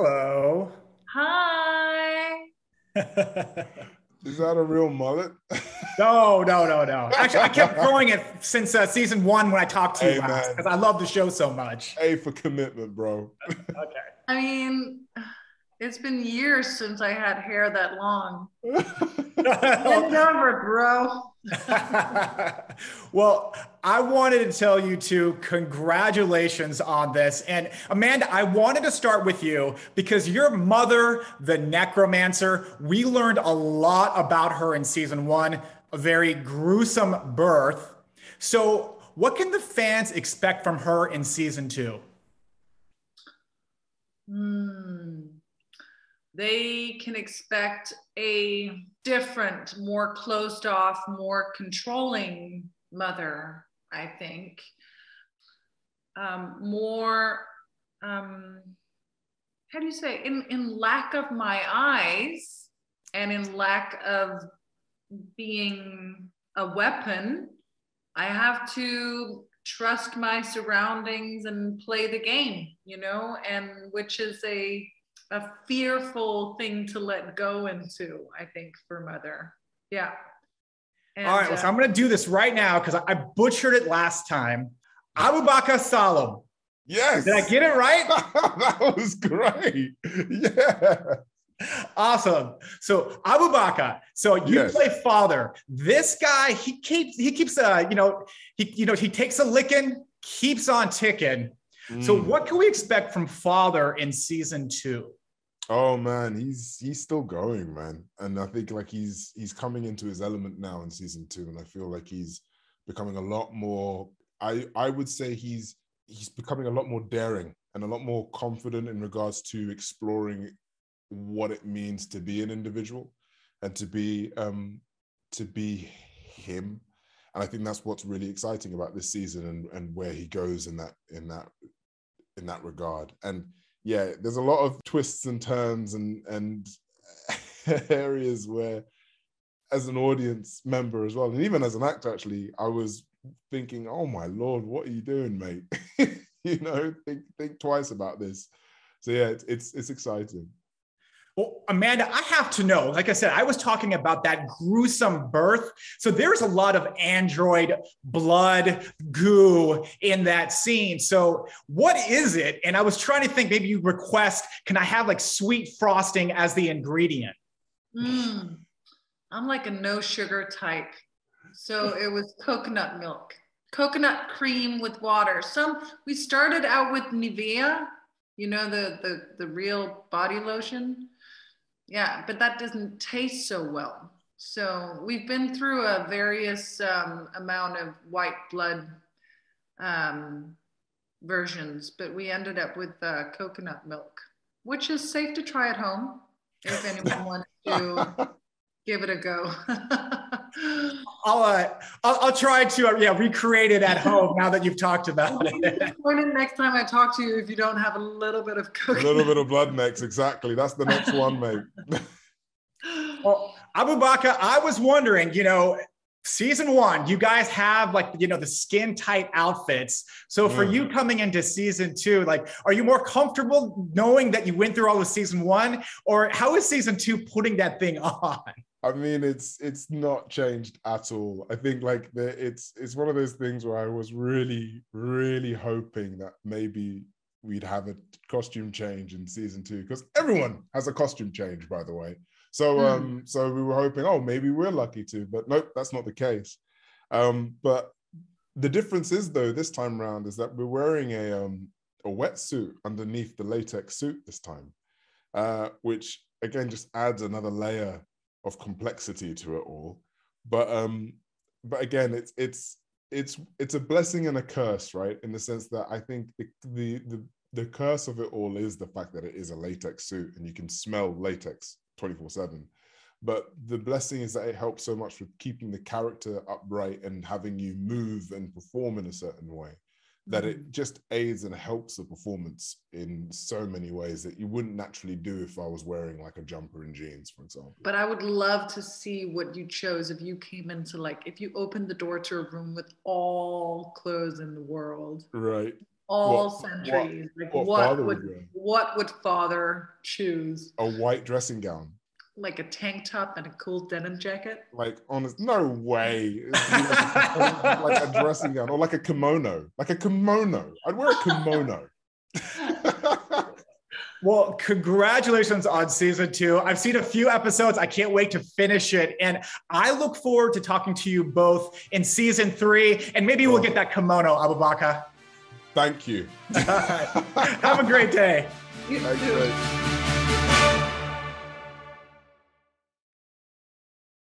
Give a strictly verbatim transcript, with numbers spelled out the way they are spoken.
Hello. Hi. Is that a real mullet? No, no, no, no. Actually, I kept growing it since uh, season one when I talked to hey, you last because I love the show so much. Hey, for commitment, bro. Okay. I mean, it's been years since I had hair that long. It's over, bro. Well, I wanted to tell you two congratulations on this. And Amanda, I wanted to start with you because your mother, the necromancer, we learned a lot about her in season one, a very gruesome birth. So what can the fans expect from her in season two? Mm, they can expect a different, more closed off, more controlling mother, I think. Um, more, um, how do you say, in, in lack of my eyes and in lack of being a weapon, I have to trust my surroundings and play the game, you know, and which is a, a fearful thing to let go into, I think, for mother. Yeah. And, all right, well, uh, so I'm going to do this right now because I butchered it last time. Abubakar Salim. Yes. Did I get it right? That was great. Yeah. Awesome. So Abubakar, so you yes. play father. This guy, he keeps, he keeps, uh, you know, he, you know, he takes a licking, keeps on ticking. Mm. So what can we expect from father in season two? Oh man, he's he's still going, man. And I think like he's he's coming into his element now in season two. And I feel like he's becoming a lot more, I I would say he's he's becoming a lot more daring and a lot more confident in regards to exploring what it means to be an individual and to be um to be him. And I think that's what's really exciting about this season and, and where he goes in that in that in that regard. And yeah, there's a lot of twists and turns and, and areas where, as an audience member as well, and even as an actor, actually, I was thinking, oh my Lord, what are you doing, mate? You know, think, think twice about this. So yeah, it's, it's, it's exciting. Well, Amanda, I have to know, like I said, I was talking about that gruesome birth. So there's a lot of android blood goo in that scene. So what is it? And I was trying to think, maybe you request, can I have like sweet frosting as the ingredient? Mm, I'm like a no sugar type. So it was coconut milk, coconut cream with water. Some, we started out with Nivea, you know, the, the, the real body lotion. Yeah, but that doesn't taste so well. So we've been through a various um, amount of white blood um, versions, but we ended up with uh, coconut milk, which is safe to try at home if anyone wants to give it a go. I'll, uh, I'll I'll try to uh, yeah recreate it at home now that you've talked about it. Next time I talk to you, if you don't have a little bit of coconut. A little bit of blood mix, exactly. That's the next one, mate. Well, Abubakar, I was wondering, you know, season one, you guys have like, you know, the skin tight outfits. So for mm. you coming into season two, like, are you more comfortable knowing that you went through all of season one, or how is season two putting that thing on? I mean, it's it's not changed at all. I think like the, it's it's one of those things where I was really, really hoping that maybe we'd have a costume change in season two, because everyone has a costume change, by the way. So um, mm. so we were hoping, oh, maybe we're lucky to, but nope, that's not the case. Um, but the difference is though, this time around is that we're wearing a um a wetsuit underneath the latex suit this time, uh, which again just adds another layer of complexity to it all. But um but again, it's it's it's it's a blessing and a curse, right? In the sense that I think the the the, the curse of it all is the fact that it is a latex suit and you can smell latex twenty-four seven. But the blessing is that it helps so much with keeping the character upright and having you move and perform in a certain way, that it just aids and helps the performance in so many ways that you wouldn't naturally do if I was wearing like a jumper and jeans, for example. But I would love to see what you chose if you came into like, if you opened the door to a room with all clothes in the world. Right. all what, centuries. What, like what, what would, would what would father choose? A white dressing gown. Like a tank top and a cool denim jacket? Like, honest, no way. Like a dressing gown or like a kimono. Like a kimono. I'd wear a kimono. Well, congratulations on season two. I've seen a few episodes. I can't wait to finish it. And I look forward to talking to you both in season three. And maybe we'll get that kimono, Abubakar. Thank you. Have a great day. You too.